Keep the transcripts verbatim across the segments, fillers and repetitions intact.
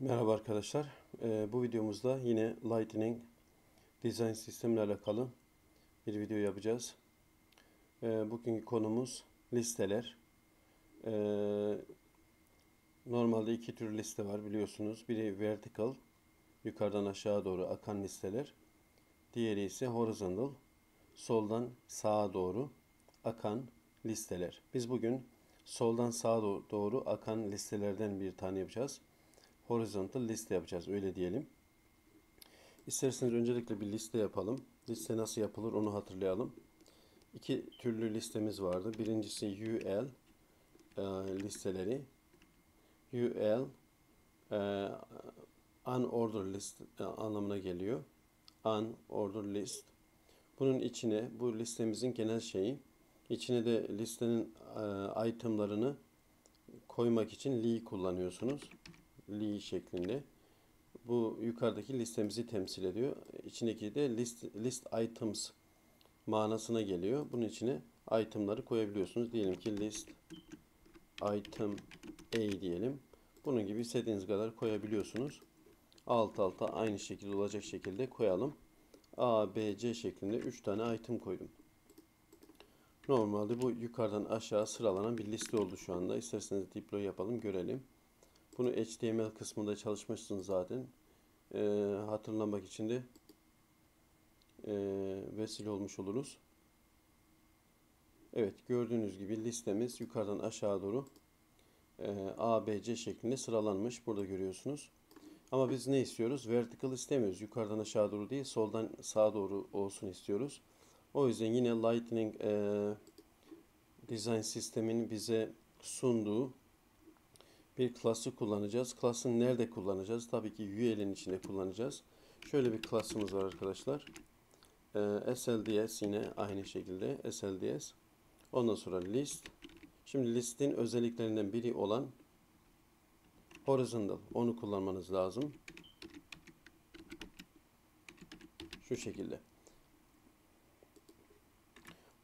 Merhaba arkadaşlar. Ee, bu videomuzda yine Lightning Design System ile alakalı bir video yapacağız. Ee, bugünkü konumuz listeler. Ee, normalde iki tür liste var biliyorsunuz. Biri vertical, yukarıdan aşağı doğru akan listeler. Diğeri ise horizontal, soldan sağa doğru akan listeler. Biz bugün soldan sağa doğru akan listelerden bir tane yapacağız. Horizontal liste yapacağız, öyle diyelim. İsterseniz öncelikle bir liste yapalım. Liste nasıl yapılır onu hatırlayalım. İki türlü listemiz vardı. Birincisi U L e, listeleri. U L e, unordered list e, anlamına geliyor. Unordered list. Bunun içine, bu listemizin genel şeyi, içine de listenin e, itemlarını koymak için li kullanıyorsunuz. Li şeklinde. Bu yukarıdaki listemizi temsil ediyor. İçindeki de list, list items manasına geliyor. Bunun içine itemları koyabiliyorsunuz. Diyelim ki list item A diyelim. Bunun gibi istediğiniz kadar koyabiliyorsunuz. Alt alta aynı şekilde olacak şekilde koyalım. A, B, C şeklinde üç tane item koydum. Normalde bu yukarıdan aşağı sıralanan bir liste oldu şu anda. İsterseniz deploy yapalım, görelim. Bunu H T M L kısmında çalışmışsınız zaten. Ee, hatırlamak için de e, vesile olmuş oluruz. Evet, gördüğünüz gibi listemiz yukarıdan aşağı doğru e, A, B, C şeklinde sıralanmış. Burada görüyorsunuz. Ama biz ne istiyoruz? Vertical istemiyoruz. Yukarıdan aşağı doğru değil, soldan sağa doğru olsun istiyoruz. O yüzden yine Lightning e, Design System'in bize sunduğu bir class'ı kullanacağız. Class'ı nerede kullanacağız? Tabii ki U L'in içinde kullanacağız. Şöyle bir class'ımız var arkadaşlar. Ee, S L D S yine aynı şekilde. S L D S. Ondan sonra list. Şimdi listin özelliklerinden biri olan horizontal. Onu kullanmanız lazım. Şu şekilde.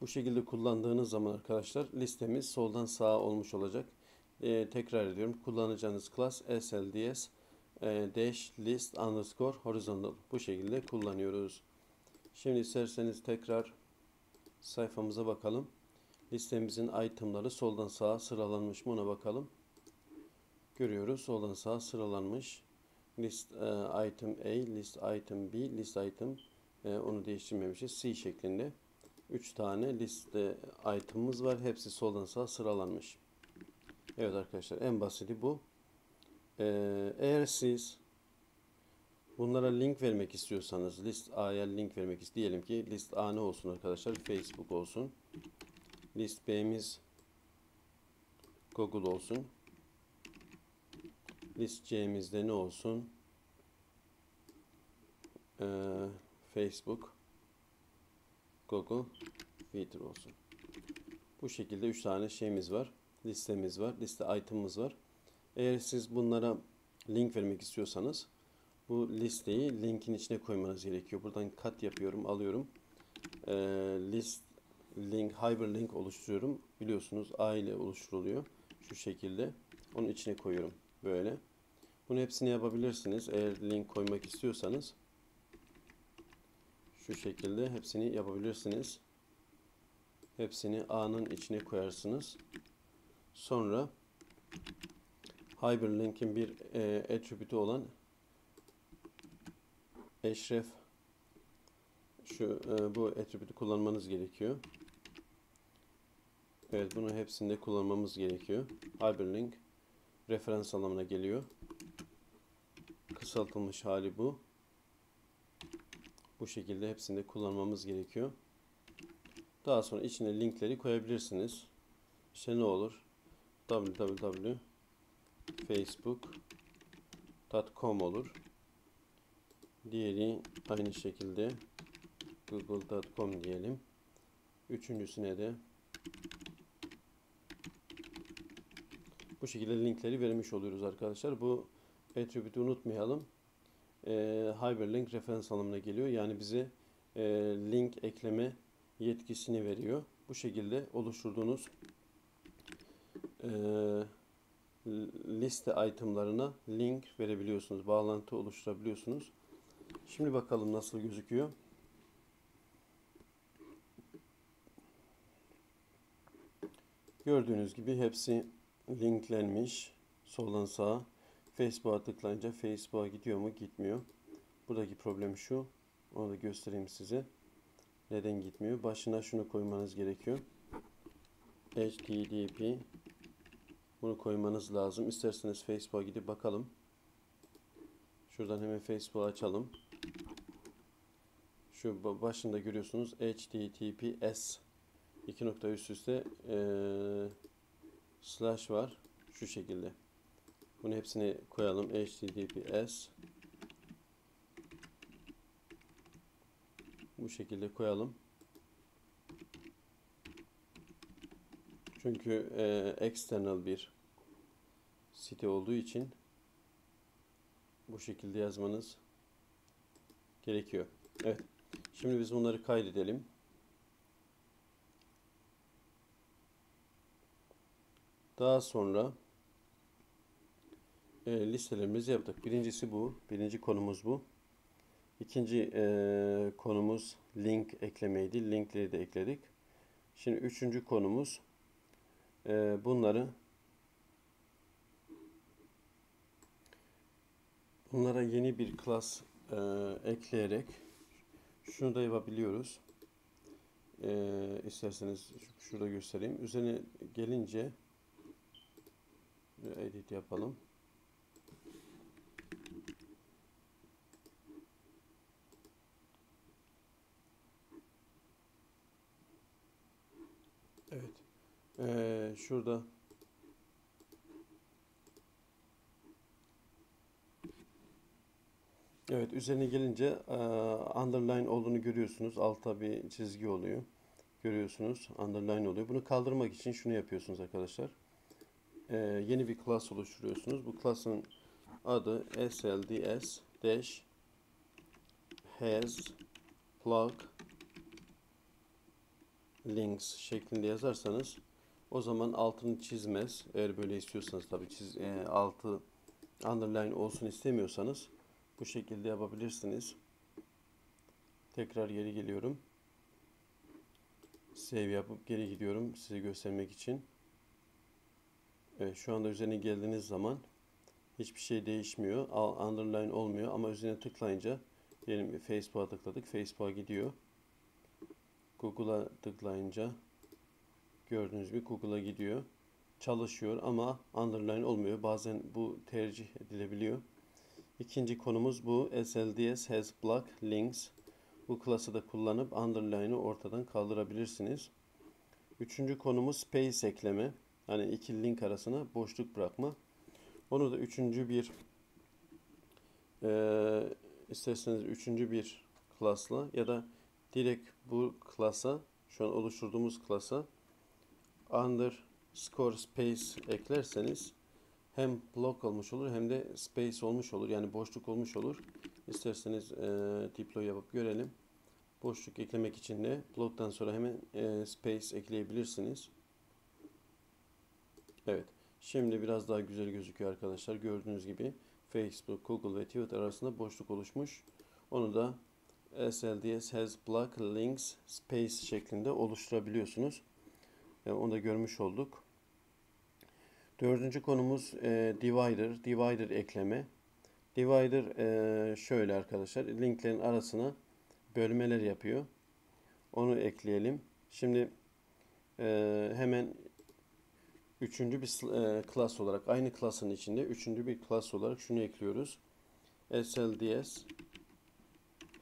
Bu şekilde kullandığınız zaman arkadaşlar listemiz soldan sağa olmuş olacak. Ee, tekrar ediyorum. Kullanacağınız class S L D S e, dash list underscore horizontal. Bu şekilde kullanıyoruz. Şimdi isterseniz tekrar sayfamıza bakalım. Listemizin itemları soldan sağa sıralanmış mı ona bakalım. Görüyoruz. Soldan sağa sıralanmış. List e, item A, list item B, list item e, onu değiştirmemişiz. C şeklinde. üç tane liste item'ımız var. Hepsi soldan sağa sıralanmış. Evet arkadaşlar, en basiti bu. Ee, eğer siz bunlara link vermek istiyorsanız, list A'ya link vermek istiyorsanız, diyelim ki list A ne olsun arkadaşlar? Facebook olsun. List B'miz Google olsun. List C'miz de ne olsun? Ee, Facebook, Google, Twitter olsun. Bu şekilde üç tane şeyimiz var. Listemiz var. Liste item'ımız var. Eğer siz bunlara link vermek istiyorsanız bu listeyi linkin içine koymanız gerekiyor. Buradan cut yapıyorum. Alıyorum. Ee, list link, hyperlink oluşturuyorum. Biliyorsunuz A ile oluşturuluyor. Şu şekilde. Onun içine koyuyorum. Böyle. Bunu hepsini yapabilirsiniz. Eğer link koymak istiyorsanız şu şekilde hepsini yapabilirsiniz. Hepsini A'nın içine koyarsınız. Sonra hyperlink'in bir e, attribute'ü olan href şu e, bu attribute'ü kullanmanız gerekiyor. Evet, bunu hepsinde kullanmamız gerekiyor. Hyperlink referans anlamına geliyor. Kısaltılmış hali bu. Bu şekilde hepsinde kullanmamız gerekiyor. Daha sonra içine linkleri koyabilirsiniz. İşte ne olur? w w w nokta facebook nokta com olur. Diğeri aynı şekilde google nokta com diyelim. Üçüncüsüne de bu şekilde linkleri vermiş oluyoruz arkadaşlar. Bu attribute'ü unutmayalım. E, hyperlink referans anlamına geliyor. Yani bize e, link ekleme yetkisini veriyor. Bu şekilde oluşturduğunuz Ee, liste itemlarına link verebiliyorsunuz. Bağlantı oluşturabiliyorsunuz. Şimdi bakalım nasıl gözüküyor. Gördüğünüz gibi hepsi linklenmiş. Soldan sağa. Facebook'a tıklayınca Facebook'a gidiyor mu? Gitmiyor. Buradaki problem şu. Onu da göstereyim size. Neden gitmiyor? Başına şunu koymanız gerekiyor. H T T P. Bunu koymanız lazım. İsterseniz Facebook'a gidip bakalım. Şuradan hemen Facebook'u açalım. Şu başında görüyorsunuz H T T P S. İki nokta üst üste ee, slash var. Şu şekilde. Bunu hepsini koyalım. H T T P S. Bu şekilde koyalım. Çünkü e, external bir site olduğu için bu şekilde yazmanız gerekiyor. Evet. Şimdi biz bunları kaydedelim. Daha sonra e, listelerimizi yaptık. Birincisi bu. Birinci konumuz bu. İkinci e, konumuz link eklemeydi. Linkleri de ekledik. Şimdi üçüncü konumuz e, bunları bunlara yeni bir class e, ekleyerek şunu da yapabiliyoruz. E, isterseniz şurada göstereyim. Üzerine gelince edit yapalım. Evet. Ee, şurada evet, üzerine gelince uh, underline olduğunu görüyorsunuz. Altta bir çizgi oluyor. Görüyorsunuz. Underline oluyor. Bunu kaldırmak için şunu yapıyorsunuz arkadaşlar. Ee, yeni bir class oluşturuyorsunuz. Bu class'ın adı S L D S dash has plug links şeklinde yazarsanız o zaman altını çizmez. Eğer böyle istiyorsanız tabii çiz, e, altı underline olsun istemiyorsanız bu şekilde yapabilirsiniz. Tekrar geri geliyorum. Save yapıp geri gidiyorum size göstermek için. Evet, şu anda üzerine geldiğiniz zaman hiçbir şey değişmiyor. Underline olmuyor ama üzerine tıklayınca diyelim Facebook'a tıkladık. Facebook'a gidiyor. Google'a tıklayınca gördüğünüz gibi Google'a gidiyor. Çalışıyor ama underline olmuyor. Bazen bu tercih edilebiliyor. İkinci konumuz bu. S L D S has block links. Bu klası da kullanıp underline'ı ortadan kaldırabilirsiniz. Üçüncü konumuz space ekleme. Hani iki link arasına boşluk bırakma. Onu da üçüncü bir e, isterseniz üçüncü bir class'la ya da direkt bu class'a, şu an oluşturduğumuz class'a underscore space eklerseniz hem block olmuş olur hem de space olmuş olur. Yani boşluk olmuş olur. İsterseniz e, deploy yapıp görelim. Boşluk eklemek için de block'tan sonra hemen e, space ekleyebilirsiniz. Evet. Şimdi biraz daha güzel gözüküyor arkadaşlar. Gördüğünüz gibi Facebook, Google ve Twitter arasında boşluk oluşmuş. Onu da S L D S has block links space şeklinde oluşturabiliyorsunuz. Yani onu da görmüş olduk. Dördüncü konumuz e, divider. Divider ekleme. Divider e, şöyle arkadaşlar. Linklerin arasına bölmeler yapıyor. Onu ekleyelim. Şimdi e, hemen üçüncü bir e, class olarak, aynı class'ın içinde üçüncü bir class olarak şunu ekliyoruz. S L D S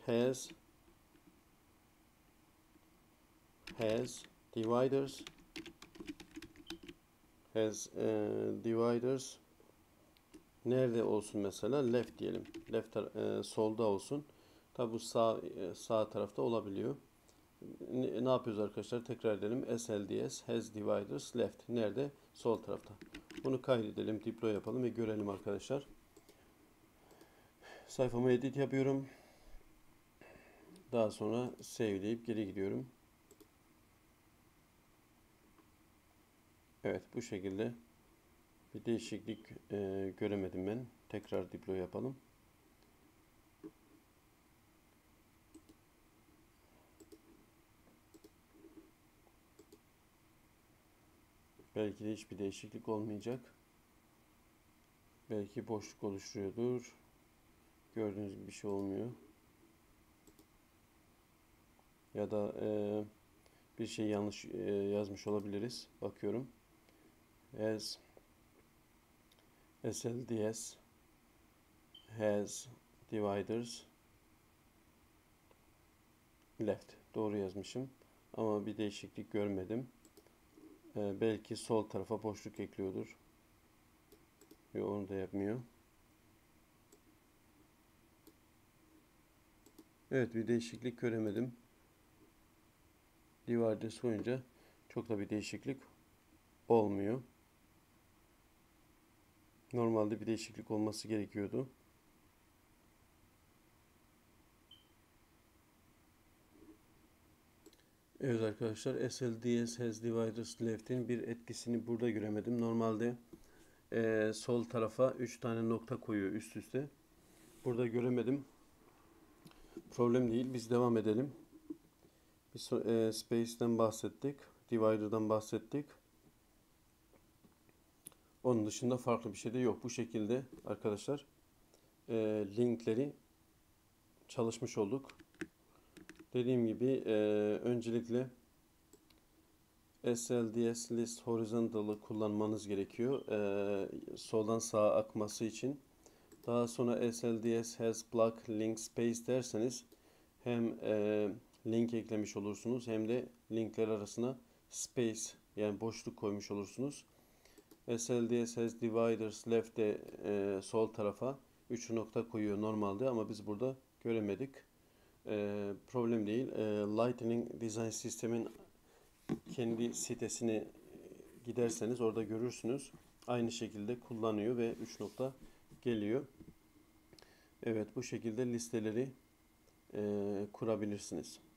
has has dividers has e, dividers nerede olsun? Mesela left diyelim. Left e, solda olsun. Tabi bu sağ e, sağ tarafta olabiliyor. Ne yapıyoruz arkadaşlar? Tekrar edelim. S L D S has dividers left. Nerede? Sol tarafta. Bunu kaydedelim. Deploy yapalım ve görelim arkadaşlar. Sayfamı edit yapıyorum. Daha sonra save deyip geri gidiyorum. Evet, bu şekilde Bir değişiklik e, göremedim ben. Tekrar deploy yapalım. Belki de hiçbir değişiklik olmayacak. Belki boşluk oluşturuyordur. Gördüğünüz gibi bir şey olmuyor. Ya da e, bir şey yanlış e, yazmış olabiliriz. Bakıyorum. As S L D S has dividers left. Doğru yazmışım. Ama bir değişiklik görmedim. Ee, belki sol tarafa boşluk ekliyordur. Yo, onu da yapmıyor. Evet, bir değişiklik göremedim. Dividers koyunca çok da bir değişiklik olmuyor. Normalde bir değişiklik olması gerekiyordu. Evet arkadaşlar, S L D S has dividers left'in bir etkisini burada göremedim. Normalde e, sol tarafa üç tane nokta koyuyor üst üste. Burada göremedim. Problem değil. Biz devam edelim. Biz e, space'den bahsettik. Divider'dan bahsettik. Onun dışında farklı bir şey de yok. Bu şekilde arkadaşlar e, linkleri çalışmış olduk. Dediğim gibi e, öncelikle S L D S list horizontal'ı kullanmanız gerekiyor. E, soldan sağa akması için. Daha sonra S L D S has block link space derseniz hem e, link eklemiş olursunuz hem de linkler arasına space, yani boşluk koymuş olursunuz. S L D S has dividers left de e, sol tarafa üç nokta koyuyor normalde ama biz burada göremedik. E, problem değil. E, Lightning Design System'in kendi sitesine giderseniz orada görürsünüz. Aynı şekilde kullanıyor ve üç nokta geliyor. Evet, bu şekilde listeleri e, kurabilirsiniz.